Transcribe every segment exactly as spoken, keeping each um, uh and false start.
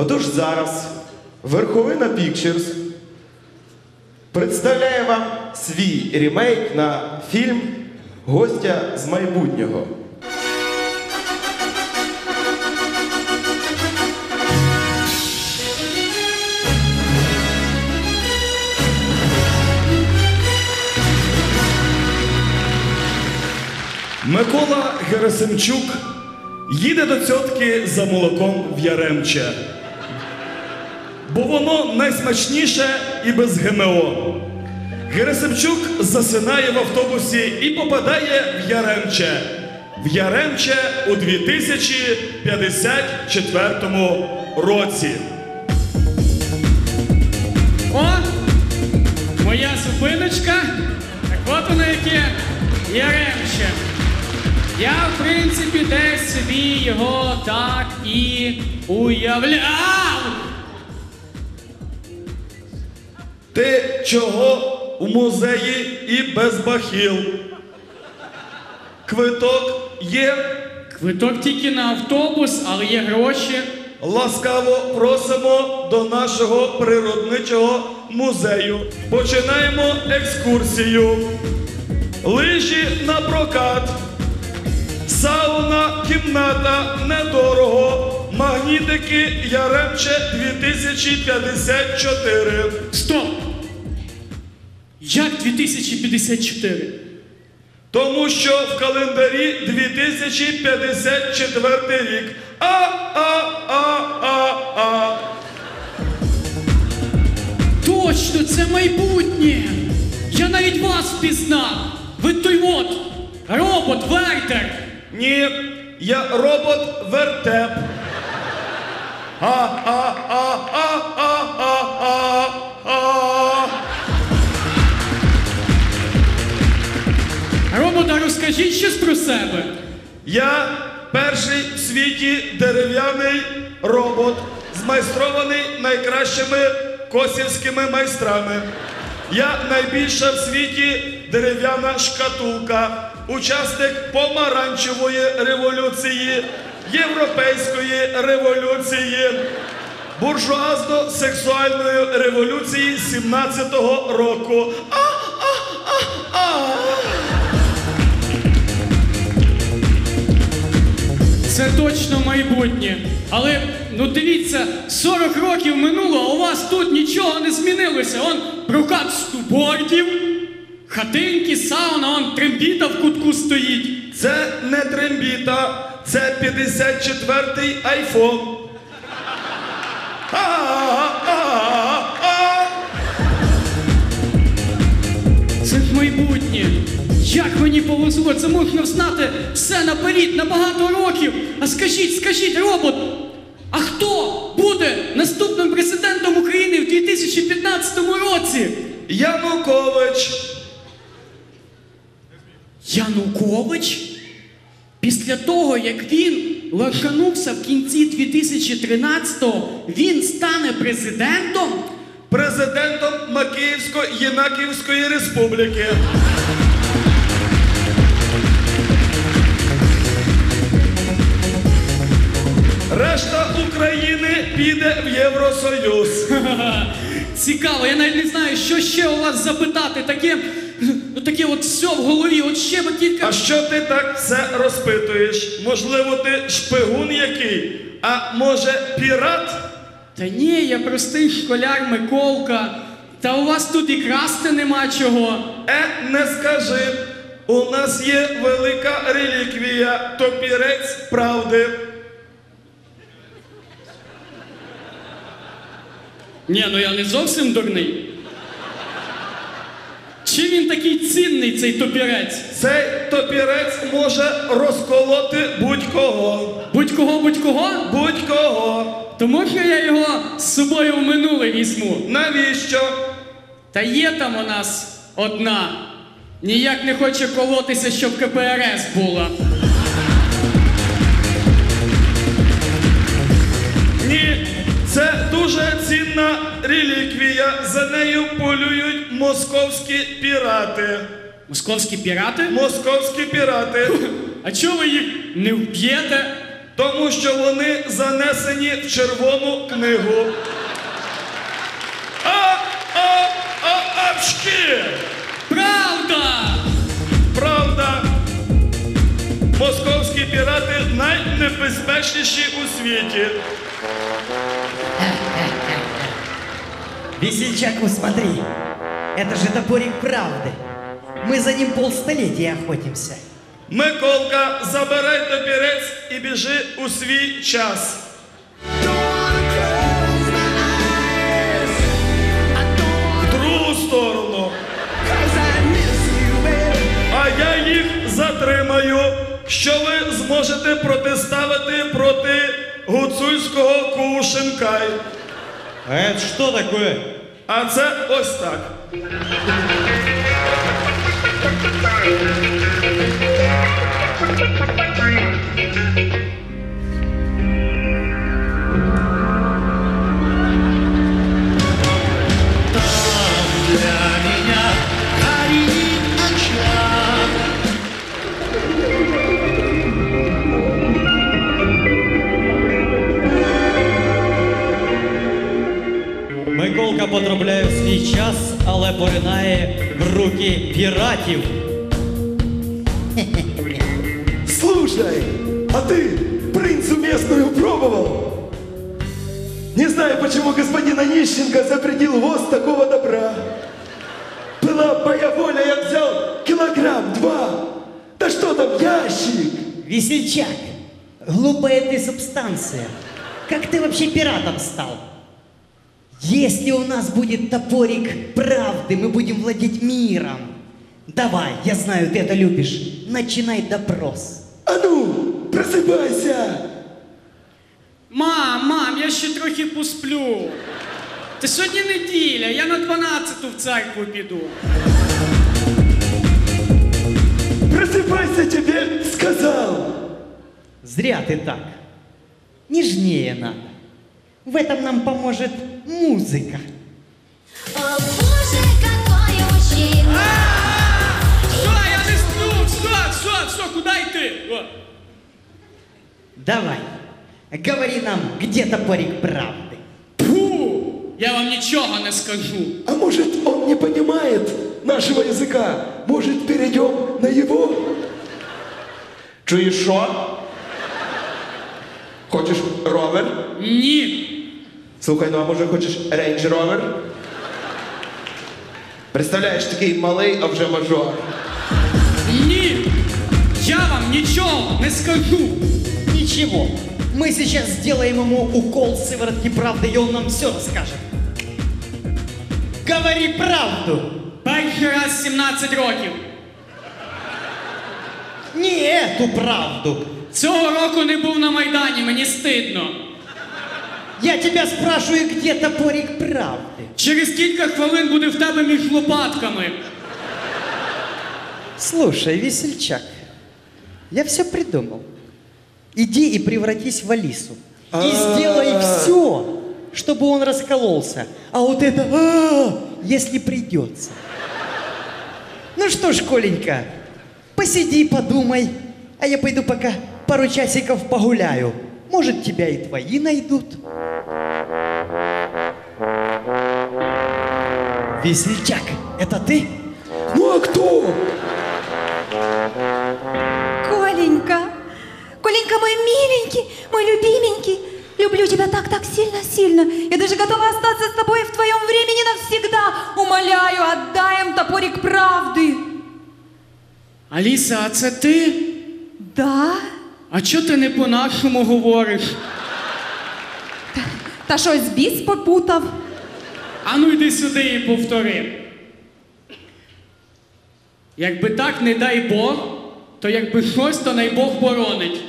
Отож зараз Верховина Пікчерс представляє вам свій ремейк на фільм «Гостя з майбутнього». Микола Герасимчук їде до цьотки за молоком в Яремче, бо воно найсмачніше і без ГМО. Герасимчук засинає в автобусі і попадає в Яремче. В Яремче у дві тисячі п'ятдесят четвертому році. О, моя зупиночка, так от вона яке Яремче. Я, в принципі, десь собі його так і уявляв. Ти чого у музеї і без бахіл? Квиток є? Квиток тільки на автобус, але є гроші. Ласкаво просимо до нашого природничого музею. Починаємо екскурсію. Лижі на прокат. Сауна, кімната, недорого. Магнітики, Яремче, дві тисячі п'ятдесят чотири. Стоп! Як дві тисячі п'ятдесят чотири? Тому що в календарі дві тисячі п'ятдесят четвертий рік. А-а-а-а-а. Точно, це майбутнє! Я навіть вас впізнав! Ви той от, робот Вертеп! Ні, я робот Вертеп. А-а-а-а-а-а-а-а. Робота, розкажіть щось про себе. Я перший в світі дерев'яний робот, змайстрований найкращими косівськими майстрами. Я найбільша в світі дерев'яна шкатулка, учасник помаранчевої революції, європейської революції, буржуазно-сексуальної революції сімнадцятого року. А-а-а-а! Це точно майбутнє. Але, ну дивіться, сорок років минуло, а у вас тут нічого не змінилося. Он прокат стубордів, хатинки, сауна, он трембіта в кутку стоїть. Це не трембіта. Це п'ятдесят четвертий айфон. Це майбутнє. Як мені повезло, це можна знати все наперед, на багато років. А скажіть, скажіть, робот, а хто буде наступним президентом України в дві тисячі п'ятнадцятому році? Янукович. Янукович? Після того, як він лаканувся в кінці дві тисячі тринадцятого, він стане президентом? Президентом Макіївсько-Єнакіївської республіки. Решта України піде в Євросоюз. Цікаво, я навіть не знаю, що ще у вас запитати. Таке... Ну таке от все в голові, от ще би кілька... А що ти так все розпитуєш? Можливо, ти шпигун який? А може пірат? Та ні, я простий школяр Миколка. Та у вас тут і красти нема чого. Е, не скажи. У нас є велика реліквія, топірець правди. Ні, ну я не зовсім дурний. Чи він такий цінний, цей топірець? Цей топірець може розколоти будь-кого. Будь-кого, будь-кого? Будь-кого. То можна я його з собою в минуле візьму? Навіщо? Та є там у нас одна. Ніяк не хоче колотися, щоб ка пе ер ес була. Ні, це дуже цінна реліквія. За нею полюють московські пірати. Московські пірати? Московські пірати. А чого ви їх не вб'єте? тому що вони занесені в червону книгу. А, а, а, апшки! Правда! Правда! Московські пірати найнебезпечніші у світі. Весельчак, ну смотри, это же топорик правды. Мы за ним полстолетия охотимся. Миколка, забирай топірець і біжи у свій час. В другу сторону. А я їх затримаю, що ви зможете протиставити проти гуцульського Кушенкай. А это что такое? А це ось так. Миколка потрапляє в свій час, але поринає в руки піратів. Слушай, а ты принцу местную пробовал? Не знаю, почему господина Нищенко запретил ввоз такого добра. Была моя воля, я взял килограмм, два. Да что там, ящик? Весельчак, глупая ты субстанция. Как ты вообще пиратом стал? Если у нас будет топорик правды, мы будем владеть миром. Давай, я знаю, ты это любишь. Начинай допрос. А ну, просыпайся! Мам, мам, я ще трохи посплю. Та сьогодні неділя, я на дванадцяту в церкву піду. Просыпайся, тебе сказал! Зря ты так. Нежнее надо. В этом нам поможет музыка. О, Боже, какой мужчина! Куда идти? Давай, говори нам, где топорик правды. Фу, я вам ничего не скажу. А может, он не понимает нашего языка? Может, перейдем на его? Чуешь что? Хочешь ровер? Нет. Слухай, ну а может, хочешь рейндж-ровер? Представляешь, такой малый, а уже мажор. Я вам ничего не скажу. Ничего. Мы сейчас сделаем ему укол сыворотки правды, и он нам все расскажет. Говори правду. Перший раз сімнадцять років. Не эту правду. Цього року не був на Майдані, мені стидно. Я тебя спрашиваю, где топорик правды? Через кілька хвилин буде в тебе між лопатками. Слушай, весельчак. Я все придумал. Иди и превратись в Алису. И сделай все, чтобы он раскололся. А вот это, если придется. Ну что ж, Коленька, посиди, подумай. А я пойду пока пару часиков погуляю. Может, тебя и твои найдут. Весельчак, это ты? Ну а кто? Коленька, Коленька мой миленький, мой любименький, люблю тебя так-так сильно-сильно. Я даже готова остаться с тобой в твоем времени навсегда. Умоляю, отдай им топорик правды. Аліса, а це ти? Да. А чого ти не по-нашому говориш? Та щось біс попутав. А ну йди сюди і повтори. Якби так, не дай Бог, то якби щось, то най Бог боронить.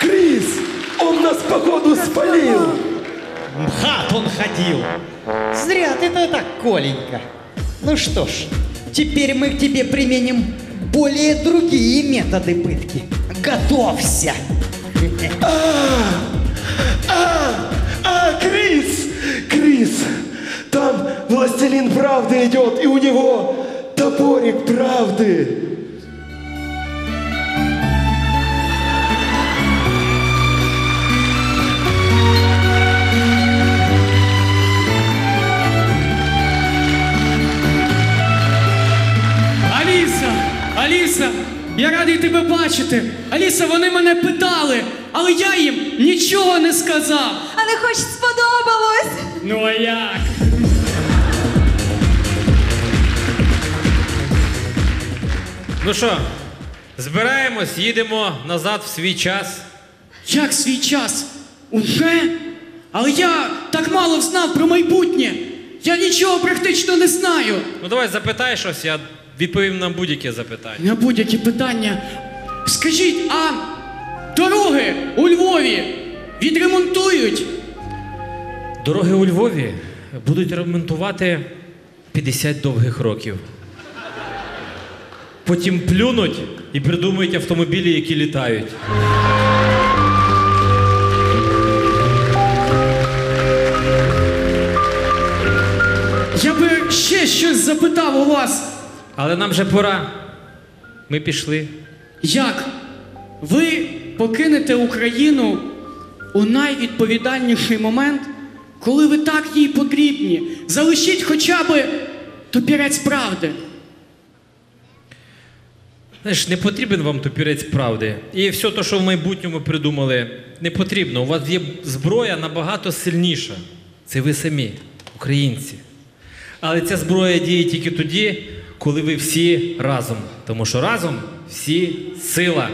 Крис, он нас, походу, спалил. Мхат он ходил. Зря ты-то так, Коленька. Ну что ж, теперь мы к тебе применим более другие методы пытки. Готовься. А, Крис, Крис, там властелин правды идет, и у него топорик правды. Аліса, Аліса, я радий тебе бачити. Аліса, вони мене питали, але я їм нічого не сказав. Але хоч сподобалось. Ну а як? Ну що, збираємось, їдемо назад в свій час. Як свій час? Уже? Але я так мало знав про майбутнє. Я нічого практично не знаю. Ну давай запитай щось, я відповім на будь-яке запитання. На будь-яке питання. Скажіть, а дороги у Львові відремонтують? Дороги у Львові будуть ремонтувати п'ятдесят довгих років. Потім плюнуть і придумають автомобілі, які літають. Я би ще щось запитав у вас. Але нам вже пора. Ми пішли. Як ви покинете Україну у найвідповідальніший момент, коли ви так їй потрібні? Залишіть хоча б топірець правди. Знаєш, не потрібен вам топірець правди. І все те, що в майбутньому придумали, не потрібно. У вас є зброя набагато сильніша. Це ви самі, українці. Але ця зброя діє тільки тоді, коли ви всі разом. Тому що разом всі сила.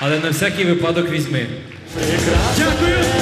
Але на всякий випадок візьми. Дякую!